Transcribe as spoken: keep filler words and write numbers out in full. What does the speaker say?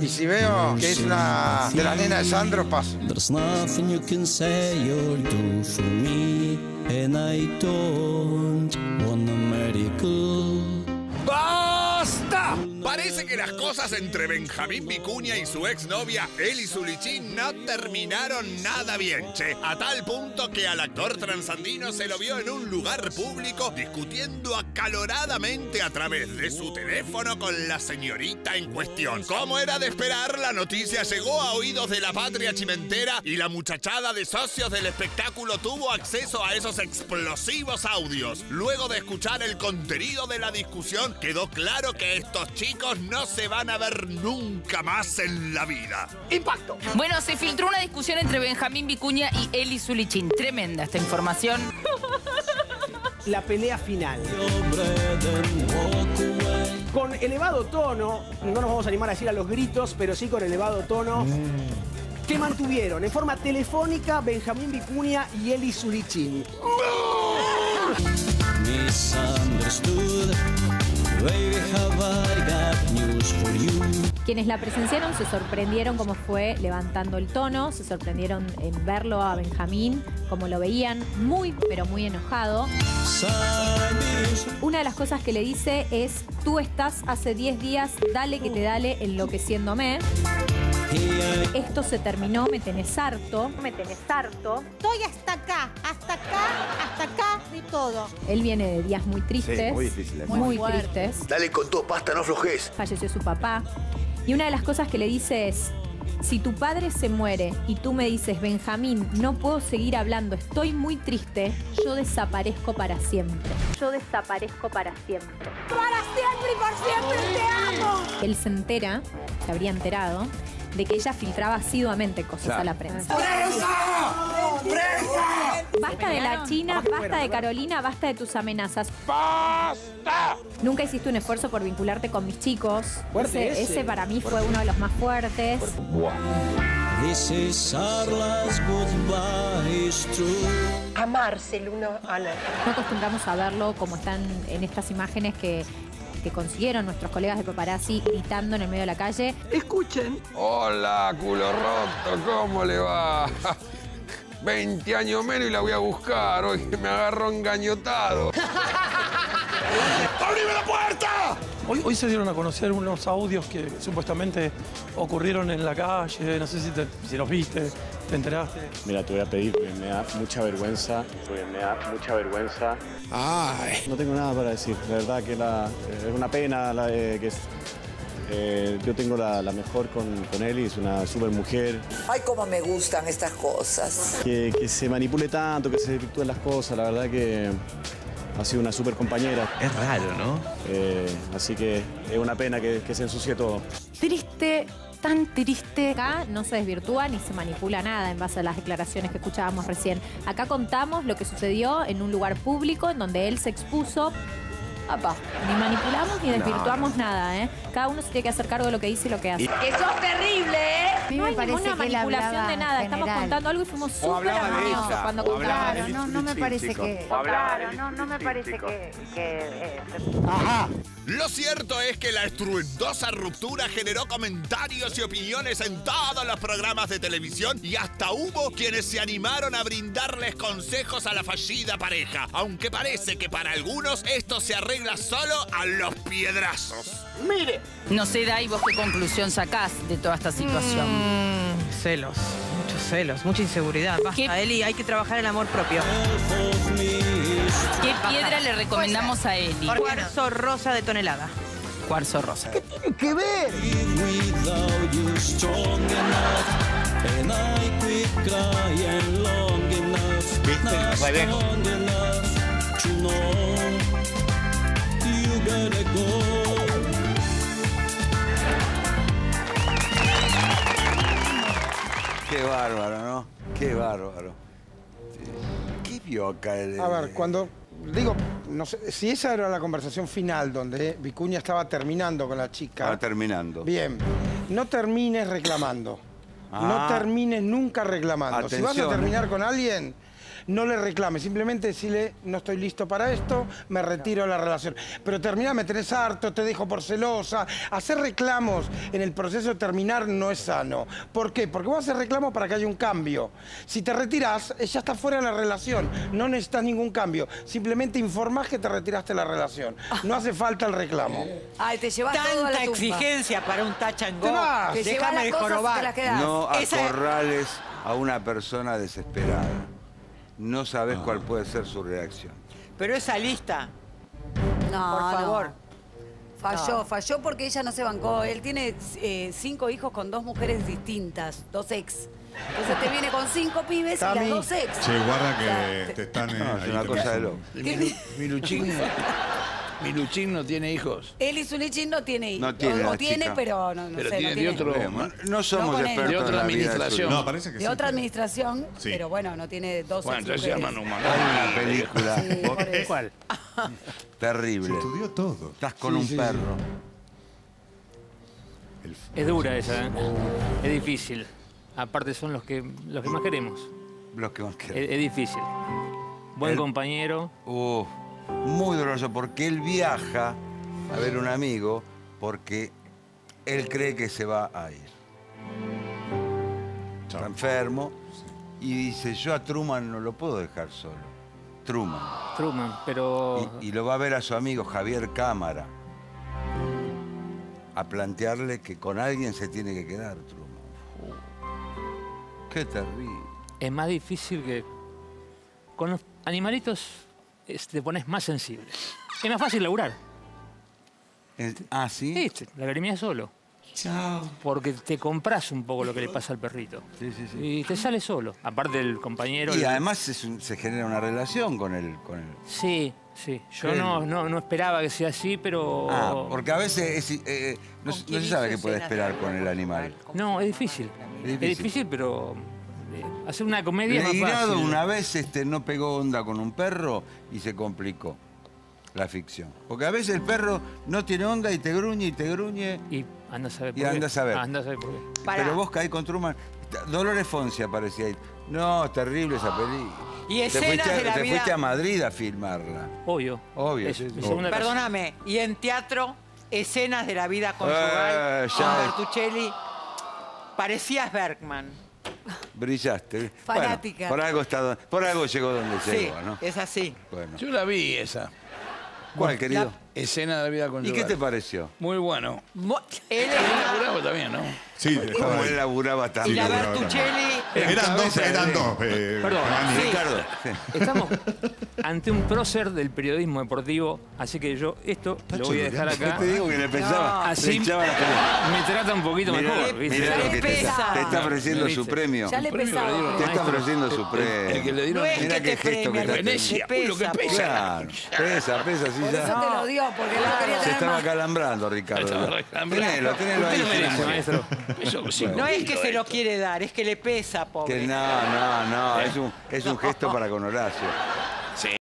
Y si veo que es la de la nena de Sandro, paso. ¡Basta! Parece que las cosas entre Benjamín Vicuña y su exnovia, Eli Sulichin, no terminaron nada bien, che. A tal punto que al actor transandino se lo vio en un lugar público discutiendo acaloradamente a través de su teléfono con la señorita en cuestión. Como era de esperar, la noticia llegó a oídos de la patria chimentera y la muchachada de socios del espectáculo tuvo acceso a esos explosivos audios. Luego de escuchar el contenido de la discusión, quedó claro que estos chicos no se van a ver nunca más en la vida. ¡Impacto! Bueno, se filtró una discusión entre Benjamín Vicuña y Eli Sulichin. Tremenda esta información. La pelea final. Con elevado tono, no nos vamos a animar a decir a los gritos, pero sí con elevado tono, mm. que mantuvieron en forma telefónica Benjamín Vicuña y Eli Sulichin. Quienes la presenciaron se sorprendieron cómo fue levantando el tono, se sorprendieron en verlo a Benjamín, como lo veían, muy, pero muy enojado. Una de las cosas que le dice es, tú estás hace diez días, dale que te dale, enloqueciéndome. Esto se terminó, me tenés harto. Me tenés harto. Estoy hasta acá, hasta acá, hasta acá de todo. Él viene de días muy tristes. Sí, muy difíciles. Muy, muy tristes. Dale con todo, pasta, no aflojes. Falleció su papá. Y una de las cosas que le dice es, si tu padre se muere y tú me dices, Benjamín, no puedo seguir hablando, estoy muy triste, yo desaparezco para siempre. Yo desaparezco para siempre. Para siempre y por siempre te amo. Él se entera, se habría enterado, de que ella filtraba asiduamente cosas claro. a la prensa. ¡Presa! ¡Presa! Basta de la China, basta de Carolina, basta de tus amenazas. ¡Basta! Nunca hiciste un esfuerzo por vincularte con mis chicos. Fuerte ese, ese. ese para mí fuerte. Fue uno de los más fuertes. Wow. Amarse el uno al otro. No acostumbramos a verlo como están en estas imágenes que... que consiguieron nuestros colegas de paparazzi gritando en el medio de la calle. Escuchen. Hola, culo roto, ¿cómo le va? veinte años menos y la voy a buscar. Hoy me agarró engañotado. ¡Abrime la puerta! Hoy, hoy se dieron a conocer unos audios que supuestamente ocurrieron en la calle. No sé si, te, si los viste, te enteraste. Mira, te voy a pedir porque me da mucha vergüenza. Porque me da mucha vergüenza. Ay. No tengo nada para decir. La verdad que la, es una pena la, eh, que es, eh, yo tengo la, la mejor con, con Eli, es una súper mujer. Ay, cómo me gustan estas cosas. Que, que se manipule tanto, que se desvirtúen las cosas, la verdad que... ha sido una súper compañera. Es raro, ¿no? Eh, así que es una pena que, que se ensucie todo. Triste, tan triste. Acá no se desvirtúa ni se manipula nada en base a las declaraciones que escuchábamos recién. Acá contamos lo que sucedió en un lugar público en donde él se expuso. Papá, ni manipulamos ni desvirtuamos no, no. nada, ¿eh? Cada uno se tiene que hacer cargo de lo que dice y lo que hace. ¡Que sos terrible, eh! A mí me no hay ninguna manipulación de nada. Estamos contando algo y fuimos súper armoniosos cuando contaron. Claro, no, no me parece que... Claro, no, no me parece que... que... Ajá. Lo cierto es que la estruendosa ruptura generó comentarios y opiniones en todos los programas de televisión y hasta hubo quienes se animaron a brindarles consejos a la fallida pareja, aunque parece que para algunos esto se arregla solo a los piedrazos. ¡Mire! No sé, Dai, vos qué conclusión sacás de toda esta situación. Mm, celos, muchos celos, mucha inseguridad. Basta, Eli, hay que trabajar el amor propio. ¿Qué piedra le recomendamos a Eli? Cuarzo rosa de tonelada. Cuarzo rosa. ¿Qué tiene que ver? Qué bárbaro, ¿no? Qué bárbaro. El... A ver, cuando digo, no sé, si esa era la conversación final donde Vicuña estaba terminando con la chica. Estaba terminando. Bien, no termines reclamando. Ah. No termines nunca reclamando. Atención. Si vas a terminar con alguien, no le reclame, simplemente decirle, no estoy listo para esto, me retiro de la relación. Pero termina, me tenés harto, te dejo por celosa. Hacer reclamos en el proceso de terminar no es sano. ¿Por qué? Porque vos haces reclamos para que haya un cambio. Si te retirás, ella está fuera de la relación, no necesitas ningún cambio. Simplemente informás que te retiraste de la relación. No hace falta el reclamo. Ay, te llevas tanta exigencia para un tachangó. Te déjame de jorobar. No acorrales a una persona desesperada. No sabes no. cuál puede ser su reacción. Pero esa lista, no, por favor. No. Falló, no. falló porque ella no se bancó. Él tiene eh, cinco hijos con dos mujeres distintas, dos ex. Entonces te viene con cinco pibes Tami. y las dos ex. Se guarda que o sea, te están... Eh, no, es una cosa de loco. Miluchín. Miluchín no tiene hijos. Eli Sulichin no tiene hijos. No tiene, o, o tiene pero no, no pero sé. Tiene, no, tiene, de otro, no, no somos no expertos de otra en la administración. Vida de no, parece que de sí, otra pero... administración, sí. pero bueno, no tiene dos bueno, entonces se llaman humanos. Hay una película. Sí, ¿cuál? Terrible. Se estudió todo. Estás con sí, un sí, perro. Sí. Es dura esa, ¿eh? Oh. Es difícil. Aparte son los que, los que más queremos. Los que más queremos. Es, es difícil. Buen El... compañero. Uh. Muy doloroso, porque él viaja a ver un amigo porque él cree que se va a ir. Está enfermo y dice, yo a Truman no lo puedo dejar solo. Truman. Truman, pero... Y, y lo va a ver a su amigo Javier Cámara a plantearle que con alguien se tiene que quedar Truman. Oh. Qué terrible. Es más difícil que... Con los animalitos... te pones más sensible. Es más fácil laburar. ¿Ah, sí? Sí, la lagrimía solo. Chao. Porque te compras un poco lo que le pasa al perrito. Sí, sí, sí. Y te sale solo. Aparte del compañero... Y el... además es un, se genera una relación con él. Con el... Sí, sí. Yo no, no, no esperaba que sea así, pero... Ah, porque a veces es, eh, no, no se sabe qué puede esperar con el animal. No, es difícil. Es difícil, es difícil pero... Hacer una comedia más fácil. Una vez este, no pegó onda con un perro y se complicó la ficción. Porque a veces el perro no tiene onda y te gruñe y te gruñe. Y anda a saber por qué. Y anda a saber. Anda a saber por qué. Pero vos caí con Truman. Dolores Foncia aparecía ahí. No, es terrible esa película. Y escenas de la vida. Te fuiste a Madrid a filmarla. Obvio. Obvio. Es, es obvio. Perdóname. Y en teatro, escenas de la vida conyugal. Eh, con Bertuccelli. Parecías Bergman. Brillaste. Fanática. Bueno, por algo está, por algo llegó donde sí, llegó, ¿no? Es así. Bueno. Yo la vi esa. ¿Cuál, querido? La... Escena de la vida conyugal. ¿Y qué te pareció? Muy bueno. Mo... Él laburaba también, ¿no? Sí, como él laburaba también. Y la Bertuccelli... Eran dos, eran dos. Eh, Perdón, sí. Ricardo. Sí. Estamos ante un prócer del periodismo deportivo, así que yo esto Pacho, lo voy a dejar acá. Te digo que le pensaba. No. Así le echaba la me trata un poquito mirá, mejor. Mirá ¿viste? Lo que te está, te está ofreciendo su premio. Ya le pesaba. Te está ofreciendo su premio. El que le dieron. No es mira que qué gesto premio, que está teniendo. Pesa, pesa. Claro, pesa, pesa, sí ya. Eso te lo dio porque no quería tener. Se estaba calambrando, Ricardo. Tenelo, tenelo ahí, maestro. No es que se lo quiere dar, es que le pesa. Pobre. Que no, no, no, es un, es un gesto para con Horacio.